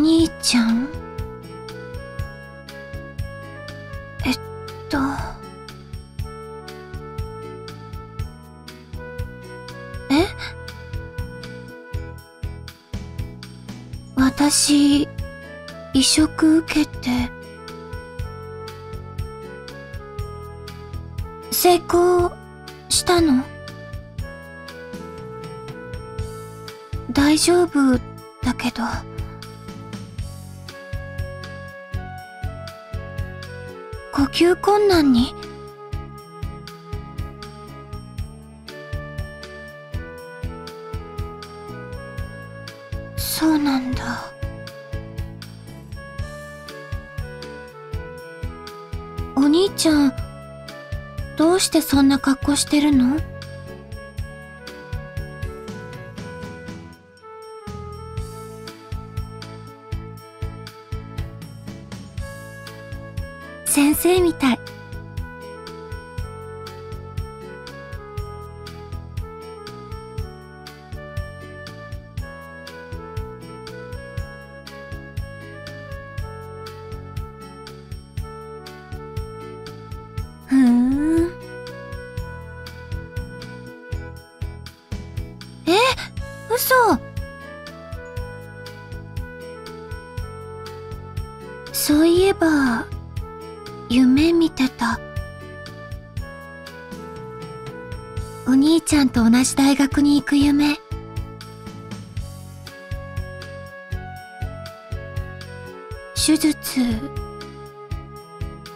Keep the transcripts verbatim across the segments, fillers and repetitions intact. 兄ちゃん？えっとえ？私移植受けて成功したの？大丈夫だけど。呼吸困難に？そうなんだ。お兄ちゃん、どうしてそんな格好してるの？先生みたい。ふーん。え、嘘。そういえば夢見てた。お兄ちゃんと同じ大学に行く夢。手術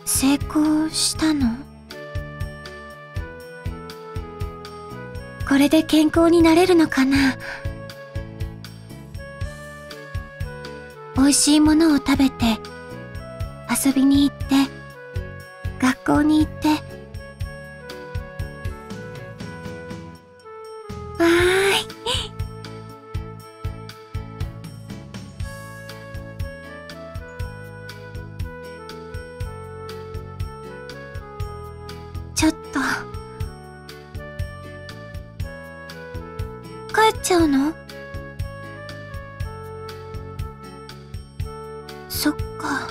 成功したの？これで健康になれるのかな？美味しいものを食べて、遊びに行って、学校に行って。わーい。ちょっと帰っちゃうの？そっか。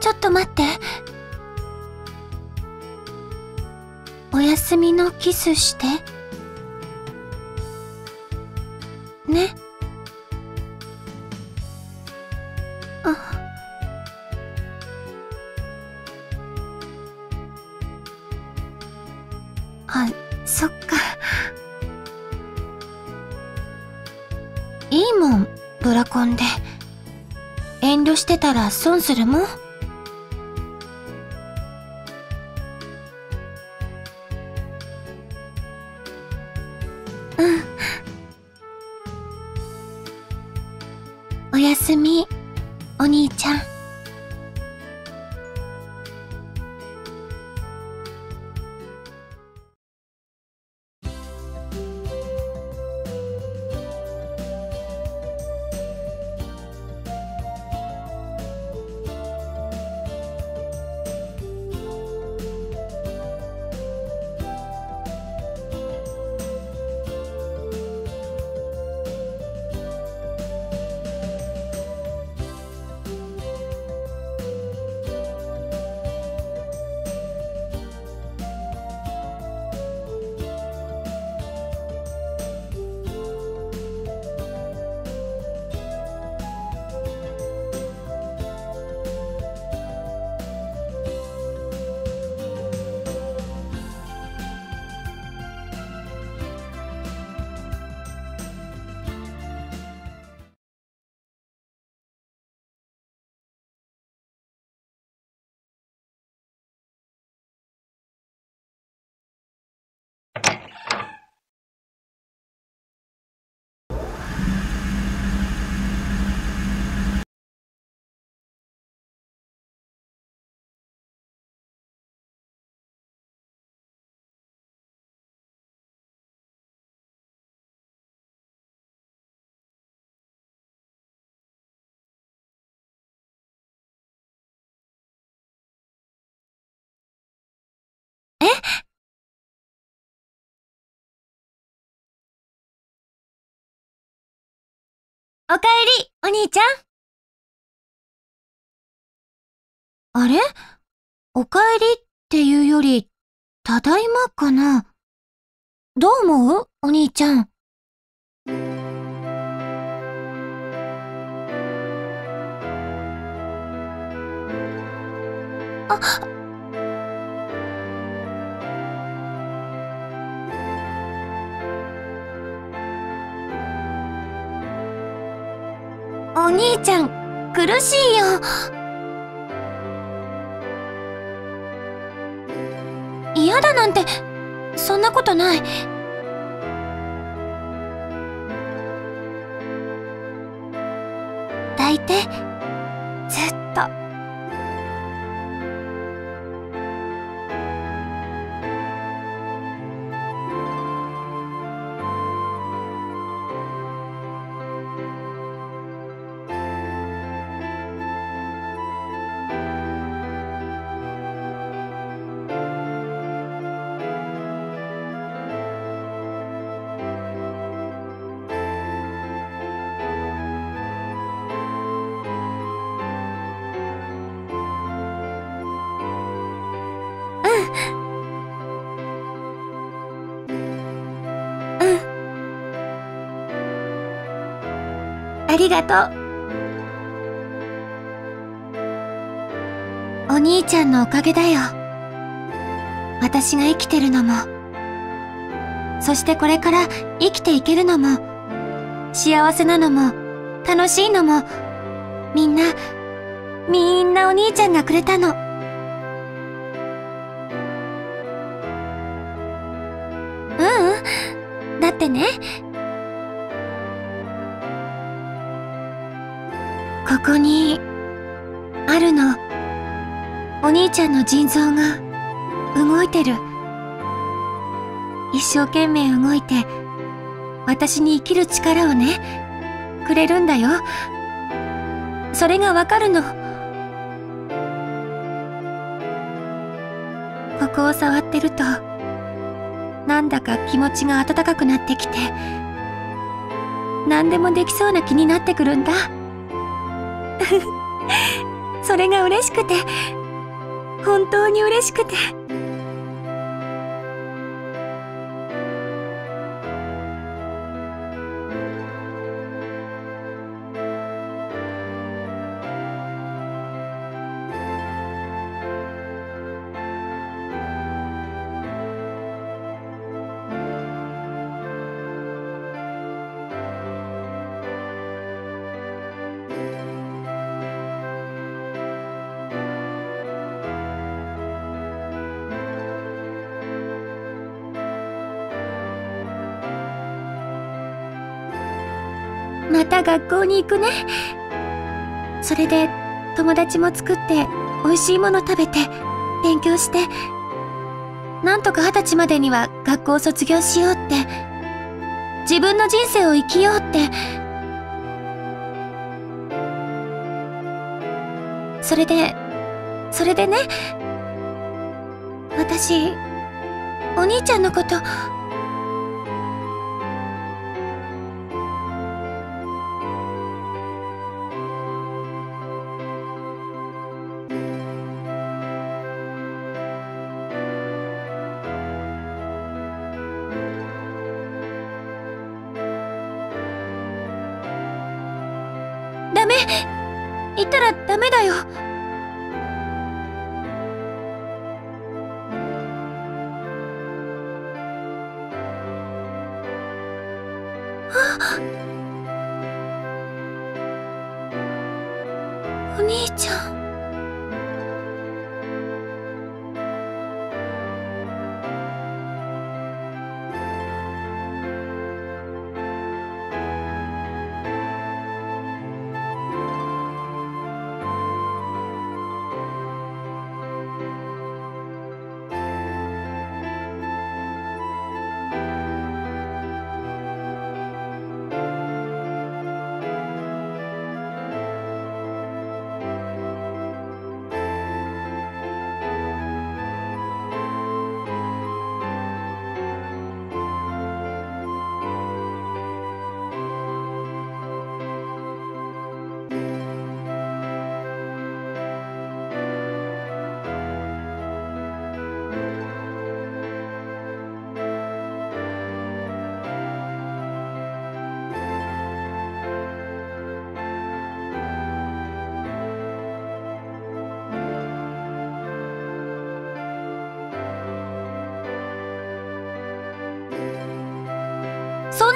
ちょっと待って。おやすみのキスして。ね。あ。あ、そっか。いいもん、ブラコンで。遠慮してたら損するもん。おやすみ、お兄ちゃん。おかえり、お兄ちゃん。あれ？おかえりっていうより、ただいまかな。どう思う？お兄ちゃん。あっ。お兄ちゃん、苦しいよ。嫌だなんて、そんなことない。抱いて、ずっと。ありがとう。お兄ちゃんのおかげだよ。私が生きてるのも、そしてこれから生きていけるのも、幸せなのも、楽しいのも、みんな、みんなお兄ちゃんがくれたの。ううん、だってね、ここにあるの、お兄ちゃんの腎臓が動いてる。一生懸命動いて、私に生きる力をね、くれるんだよ。それがわかるの。ここを触ってると、なんだか気持ちが温かくなってきて、何でもできそうな気になってくるんだ。それが嬉しくて、本当に嬉しくて。また学校に行くね。それで友達も作って、美味しいもの食べて、勉強して、なんとか二十歳までには学校を卒業しようって、自分の人生を生きようって。それで、それでね、私、お兄ちゃんのこと、ダメ。言ったらダメだよ。あ、お兄ちゃん。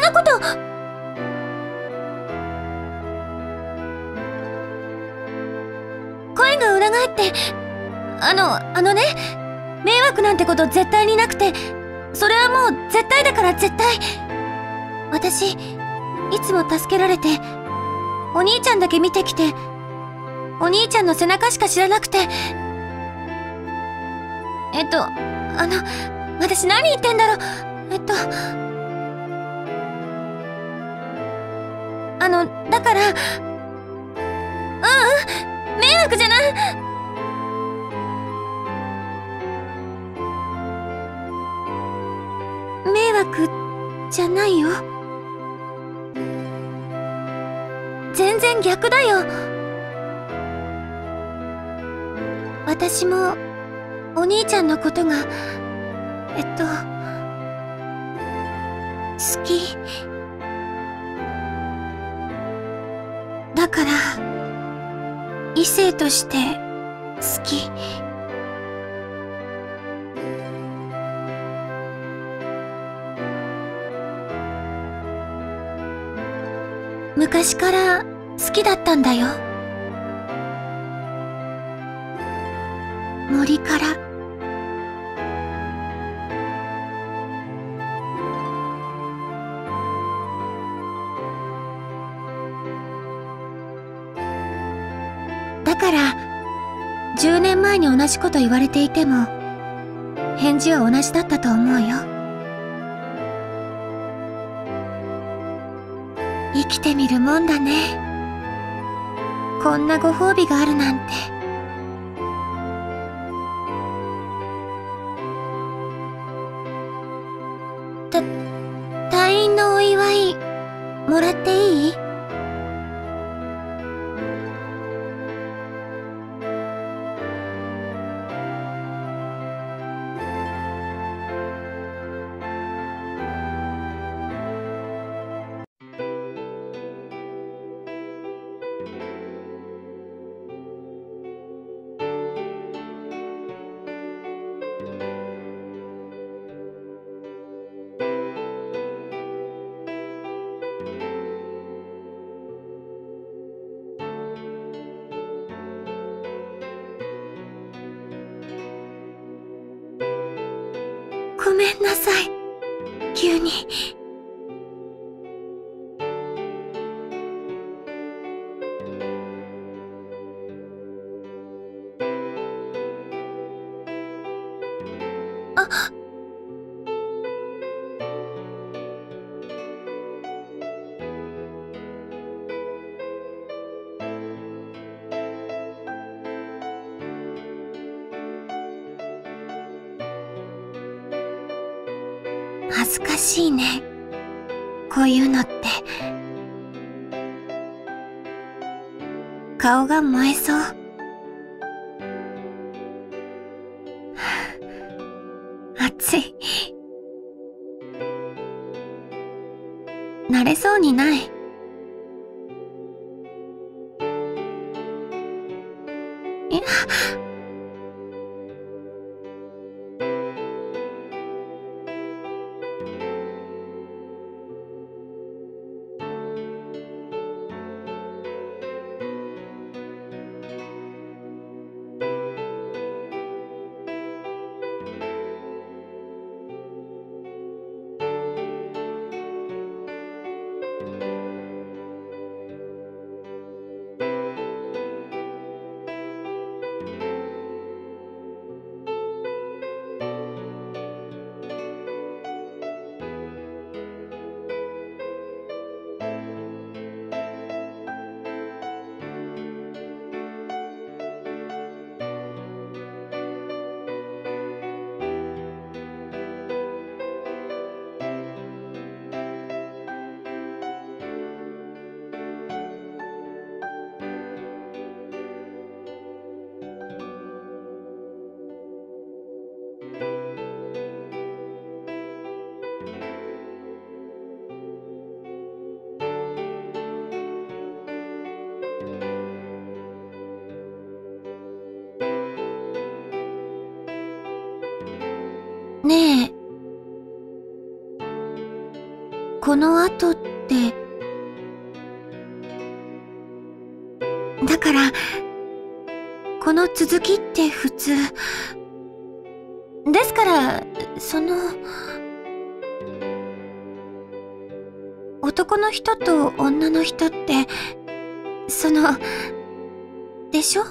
なこと。恋が裏返って、あのあのね、迷惑なんてこと絶対になくて、それはもう絶対だから絶対。私いつも助けられて、お兄ちゃんだけ見てきて、お兄ちゃんの背中しか知らなくて。えっとあの私何言ってんだろう。えっとあのだから、ううん、迷惑じゃない。迷惑じゃないよ、全然逆だよ。私もお兄ちゃんのことがえっと好きだから、異性として好き。昔から好きだったんだよ。森からじゅうねんまえに同じこと言われていても、返事は同じだったと思うよ。生きてみるもんだね。こんなご褒美があるなんて。た、退院のお祝い、もらっていい？ごめんなさい、急に。あっ、恥ずかしいね、こういうのって。顔が燃えそう。暑い。慣れそうにない。いや、ここの後って。だから、この続きって普通。ですから、その、男の人と女の人って、その、でしょ？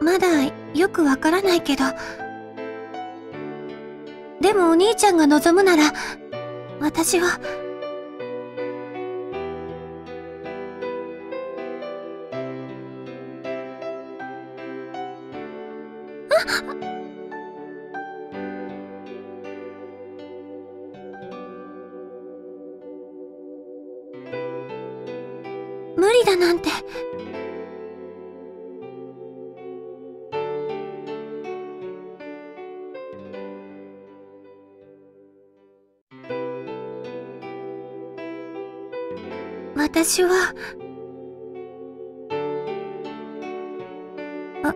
まだよくわからないけど、でもお兄ちゃんが望むなら、私は、無理だなんて。私は、あ、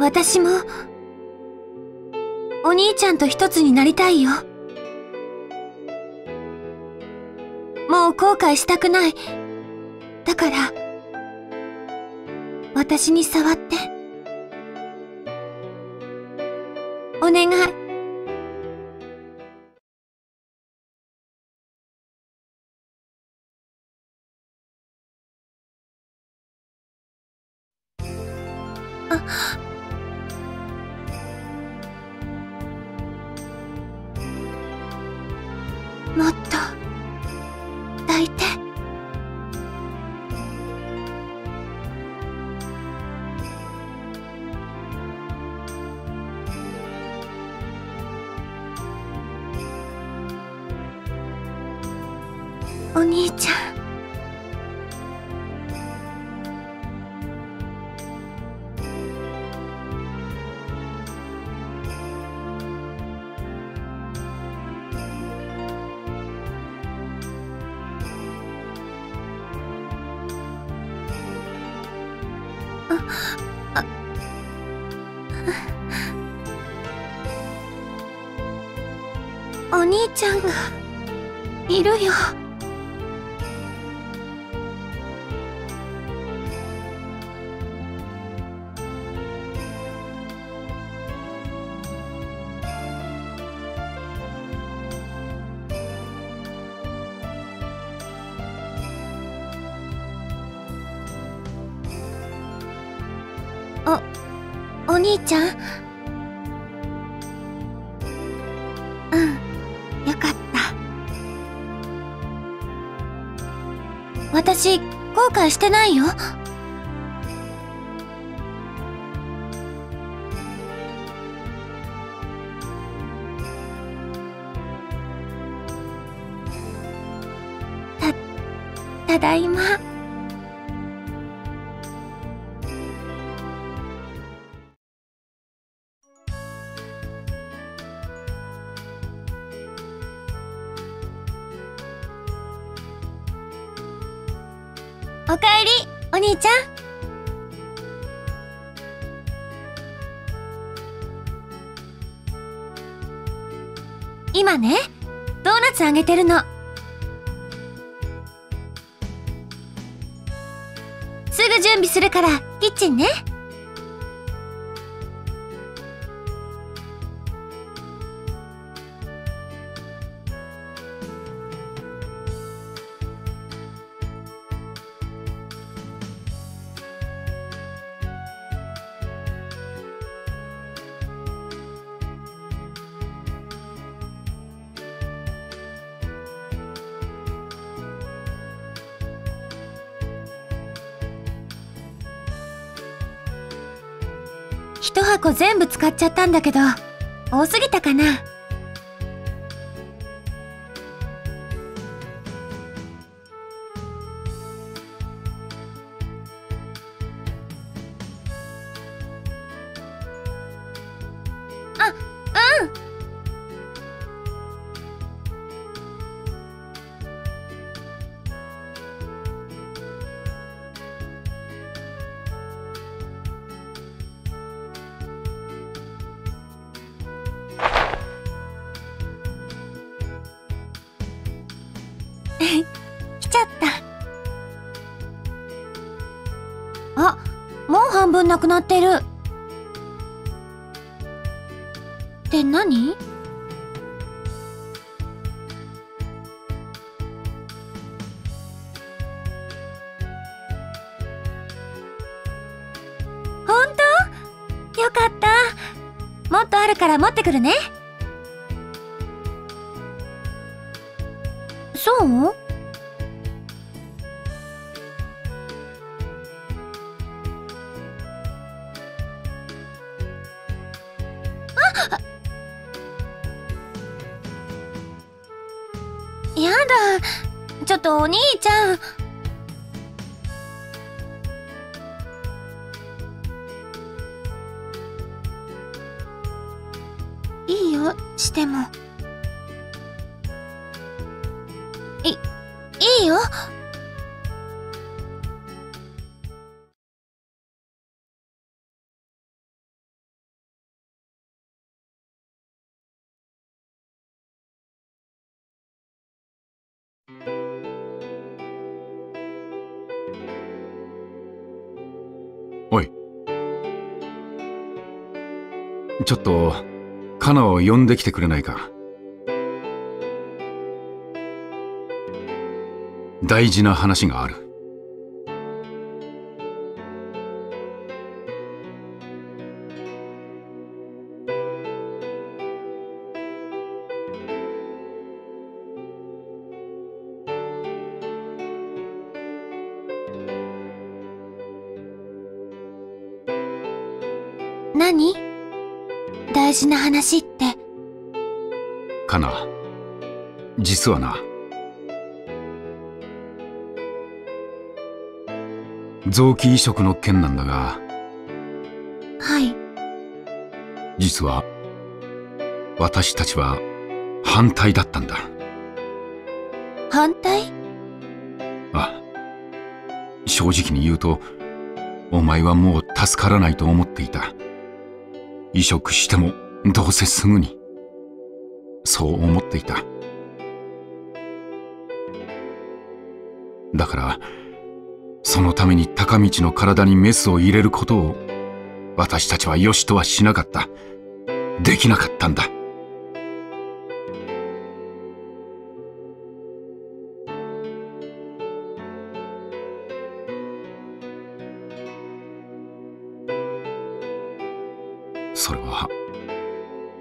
私も、お兄ちゃんと一つになりたいよ。もう後悔したくない。だから、私に触って。お願い。あ。もっと抱いて。お兄ちゃん。お兄ちゃんがいるよ。お、お兄ちゃん？うん、よかった。私、後悔してないよ。た、ただいま。おかえり、お兄ちゃん。今ね、ドーナツあげてるの。すぐ準備するから、キッチンね。箱全部使っちゃったんだけど、多すぎたかな。あ、うん。来ちゃった。あ、もう半分なくなってる。って何？本当？よかった。もっとあるから持ってくるね。そう？やだ、ちょっとお兄ちゃん。いいよ、しても。い、いいよ。おい、ちょっとカナを呼んできてくれないか。大事な話がある。何？大事な話って。カナ、実はな、臓器移植の件なんだが。はい。実は私たちは反対だったんだ。反対？ああ、正直に言うと、お前はもう助からないと思っていた。移植してもどうせすぐに、そう思っていた。だからそのために高道の体にメスを入れることを私たちはよしとはしなかった。できなかったんだ。それは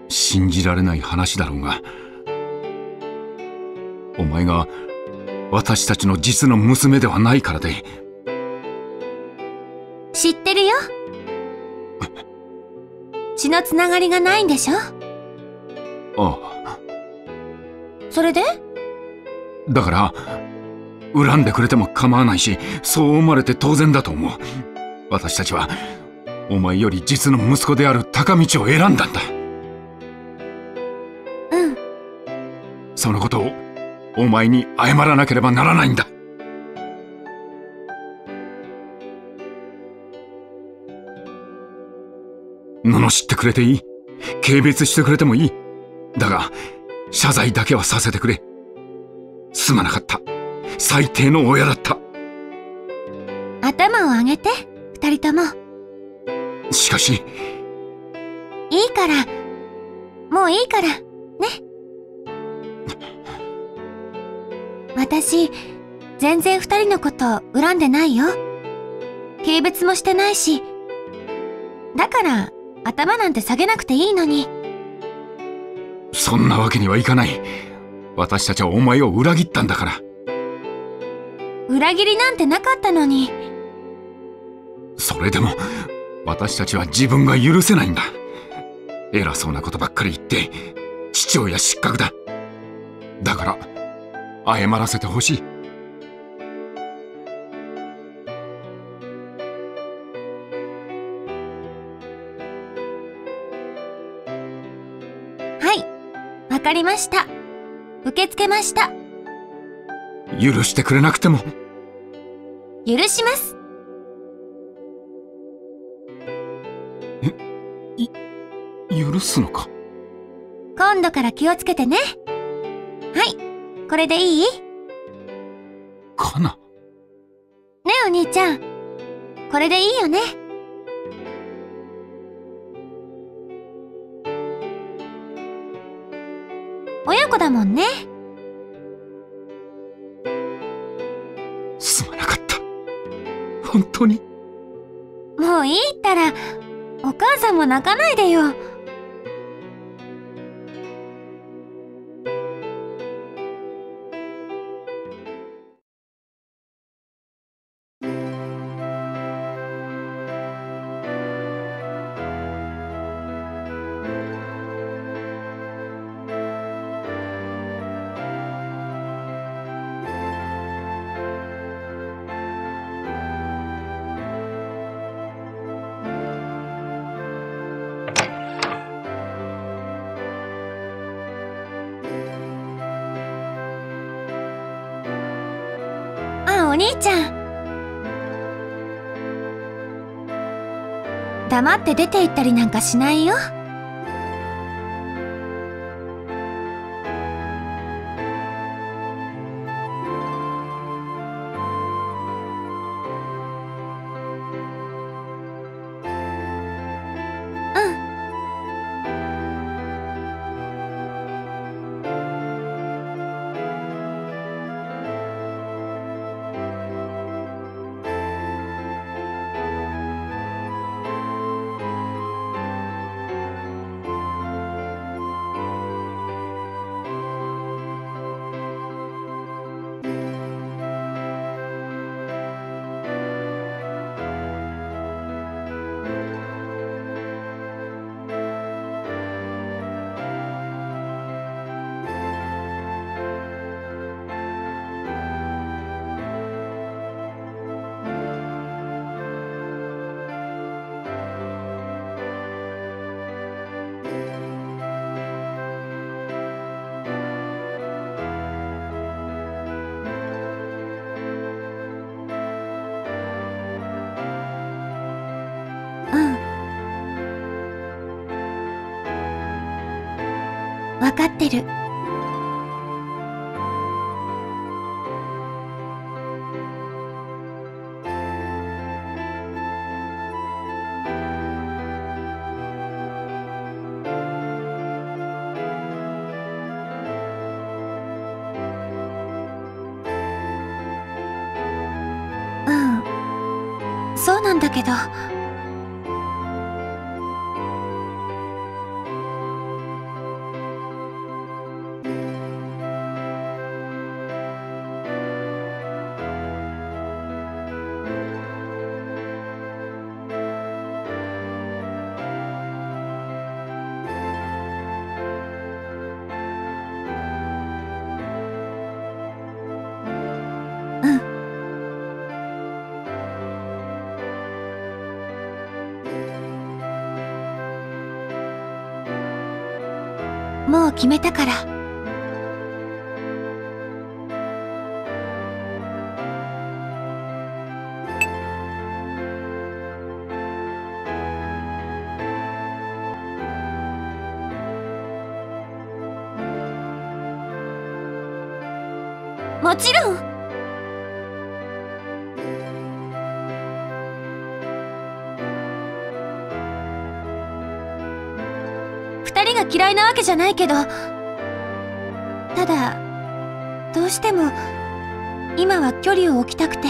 信じられない話だろうが、お前が私たちの実の娘ではないからで。知ってるよ。血のつながりがないんでしょ。ああ。それで？だから恨んでくれても構わないし、そう思われて当然だと思う。私たちはお前より実の息子である高道を選んだんだ。うん。そのことをお前に謝らなければならないんだ。罵ってくれていい、軽蔑してくれてもいい。だが謝罪だけはさせてくれ。すまなかった。最低の親だった。頭を上げて、二人とも。しかし。いいから、もういいから、ね。私、全然二人のこと恨んでないよ。軽蔑もしてないし。だから、頭なんて下げなくていいのに。そんなわけにはいかない。私たちはお前を裏切ったんだから。裏切りなんてなかったのに。それでも。私たちは自分が許せないんだ。偉そうなことばっかり言って父親失格だ。だから謝らせてほしい。はい、わかりました。受け付けました。許してくれなくても許します。え、い、許すのか。今度から気をつけてね。はい、これでいい？かな。ねえお兄ちゃん、これでいいよね。親子だもんね。すまなかった。本当に。もういいったら、お母さんも泣かないでよ。お兄ちゃん、黙って出て行ったりなんかしないよ。わかってる。うん、そうなんだけど。もう決めたから。もちろん。が嫌いなわけじゃないけど、ただどうしても今は距離を置きたくて。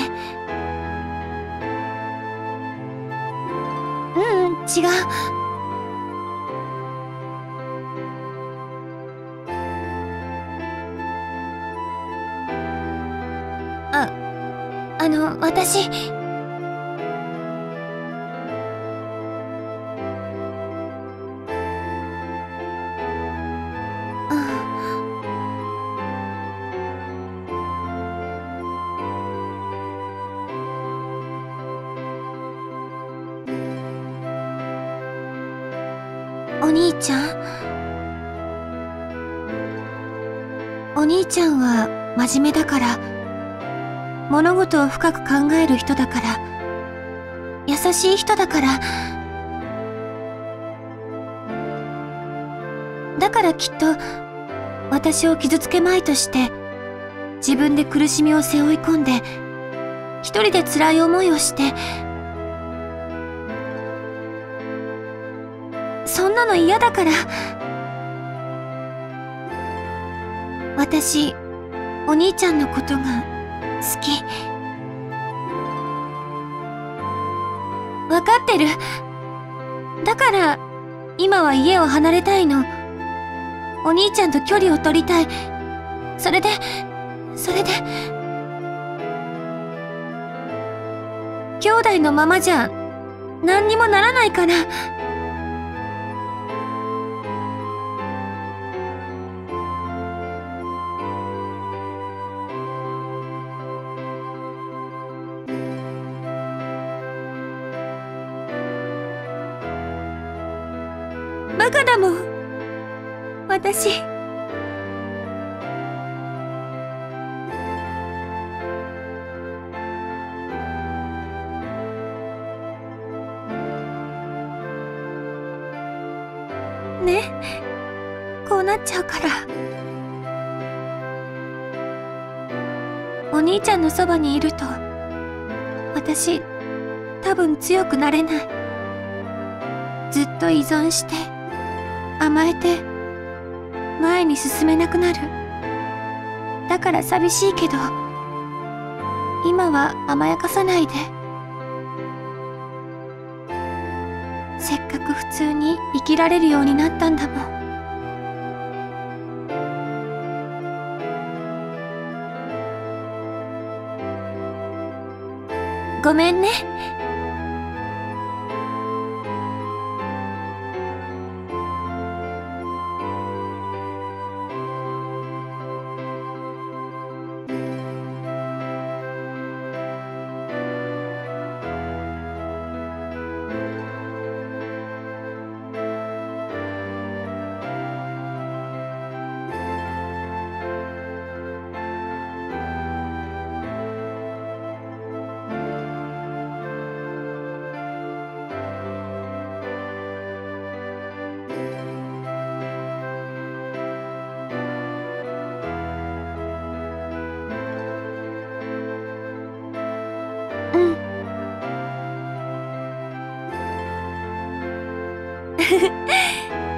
ううん、違う。ああの私兄ちゃん。お兄ちゃんは真面目だから、物事を深く考える人だから、優しい人だから、だからきっと私を傷つけまいとして、自分で苦しみを背負い込んで、一人で辛い思いをして、そんなの嫌だから。私、お兄ちゃんのことが好き。わかってる。だから、今は家を離れたいの。お兄ちゃんと距離を取りたい。それで、それで。兄弟のままじゃ、何にもならないから。バカだもん、私。ね、こうなっちゃうから。お兄ちゃんのそばにいると、私、多分強くなれない。ずっと依存して。甘えて前に進めなくなる。だから寂しいけど、今は甘やかさないで。せっかく普通に生きられるようになったんだもん。ごめんね。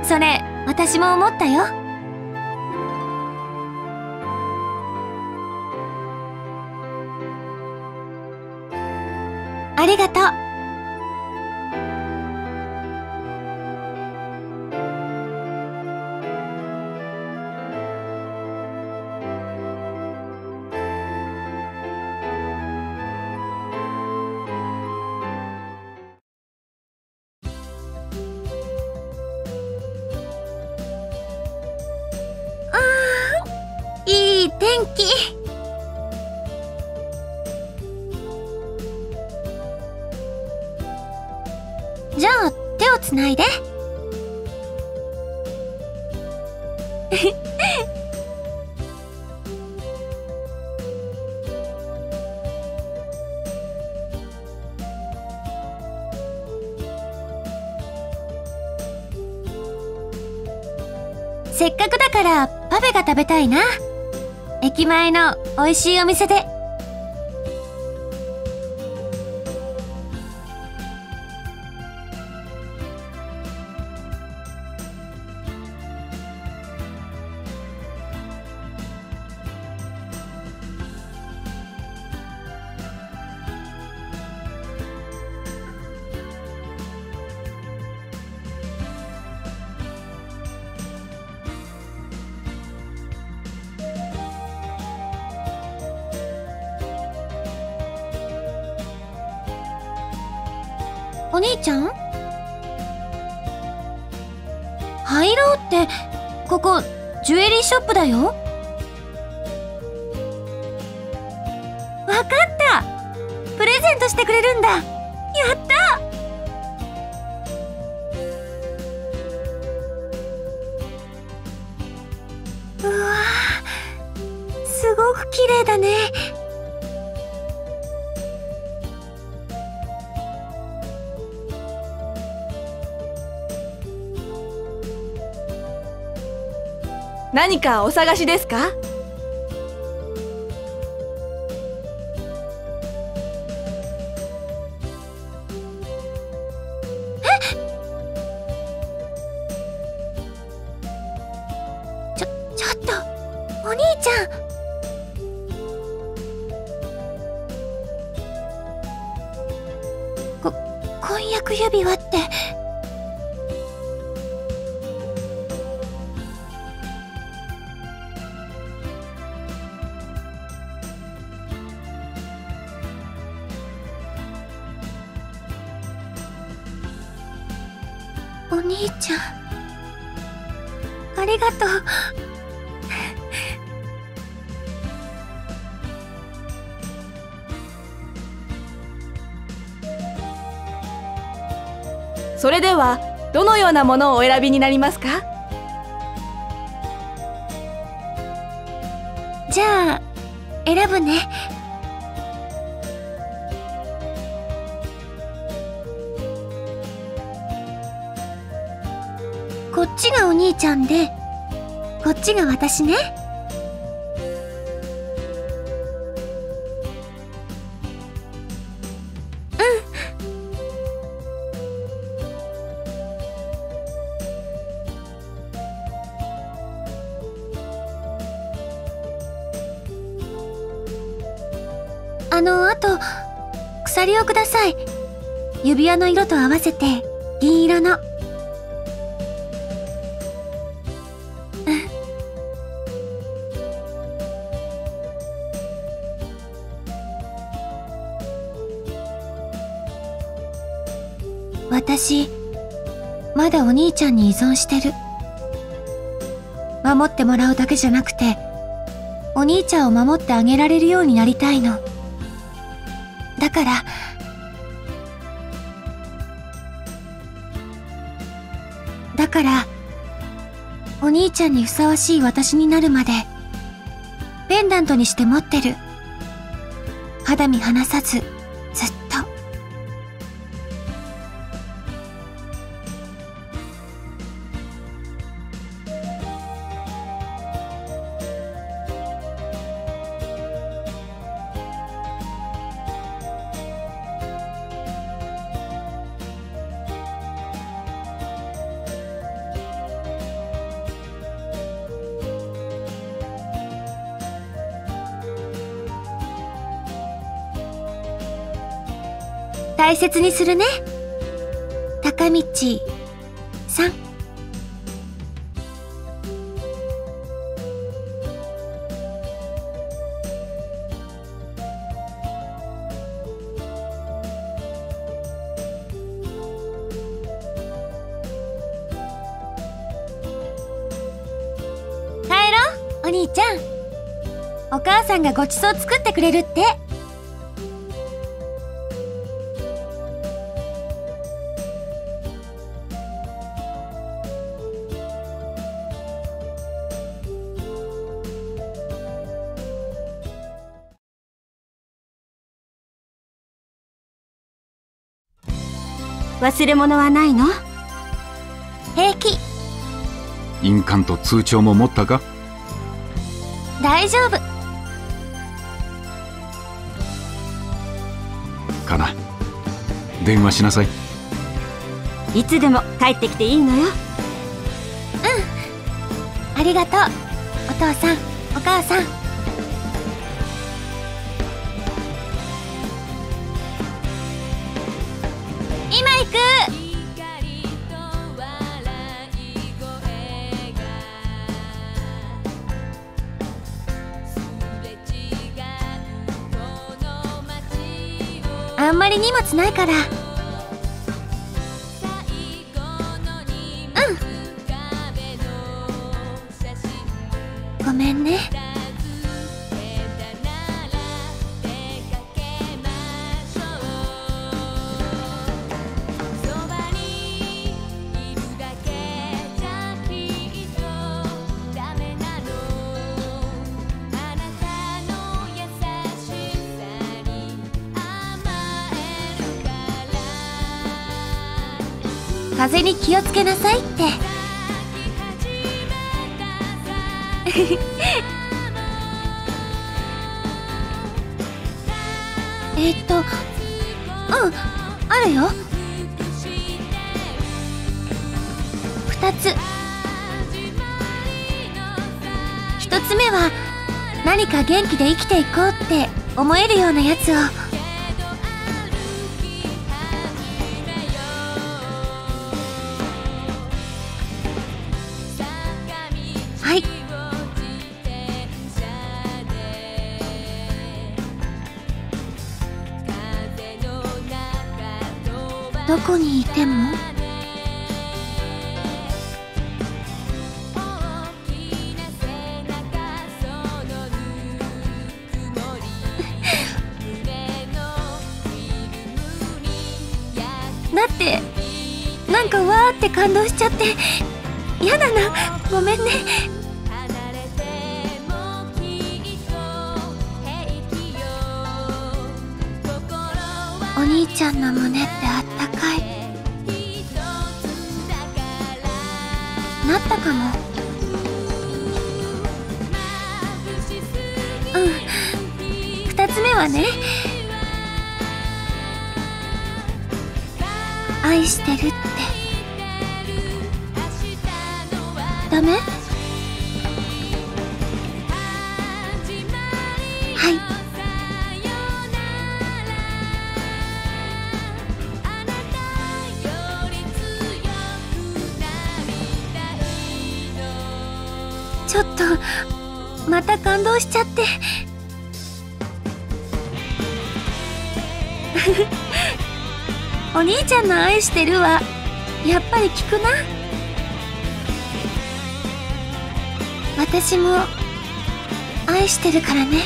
それ、私も思ったよ。ありがとう。天気。じゃあ手をつないで。せっかくだからパフェが食べたいな。駅前の美味しいお店で。お兄ちゃん？入ろうって、ここ、ジュエリーショップだよ。わかった！プレゼントしてくれるんだ！やった！ごく綺麗だね。何かお探しですか？お兄ちゃん、ありがとう。それではどのようなものをお選びになりますか？じゃあ選ぶね。こっちがお兄ちゃんで、こっちが私ね。うん。あの、あと、鎖をください。指輪の色と合わせて、銀色の。私、まだお兄ちゃんに依存してる。守ってもらうだけじゃなくて、お兄ちゃんを守ってあげられるようになりたいの。だから、だから、お兄ちゃんにふさわしい私になるまで、ペンダントにして持ってる。肌身離さず、ずっと。大切にするね。高道さん。帰ろう、お兄ちゃん。お母さんがごちそう作ってくれるって。忘れ物はないの？平気。印鑑と通帳も持ったか？大丈夫。かな、電話しなさい。いつでも帰ってきていいのよ。うん。ありがとう、お父さん、お母さん。あんまり荷物ないから。うん。ごめんね。風に気をつけなさいってえっとうんあるよふたつ。ひとつめは何か元気で生きていこうって思えるようなやつを。はい、どこにいてもだってなんかわーって感動しちゃってやだな、ごめんね。お兄ちゃんの胸ってあったかい。なったかも。うん、ふたつめはね、愛してるってダメ？はい。ちょっとまた感動しちゃってお兄ちゃんの愛してるはやっぱり聞くな。私も愛してるからね。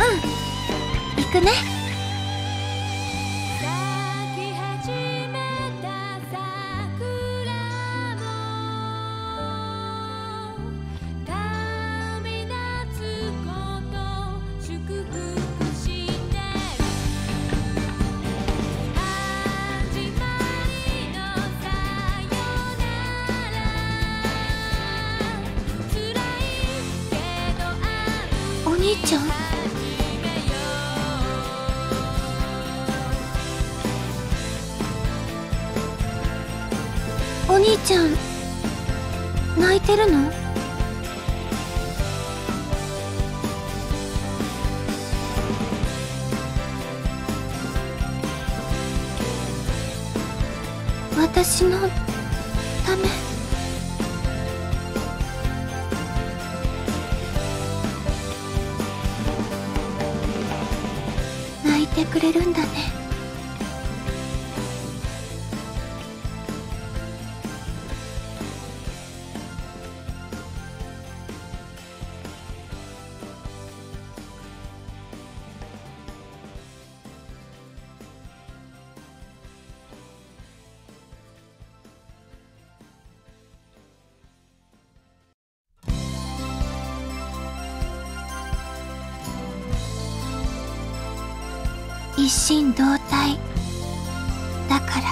うん、行くね。お兄ちゃん、お兄ちゃん泣いてるの？私のため。泣いてくれるんだね。一心同体だから。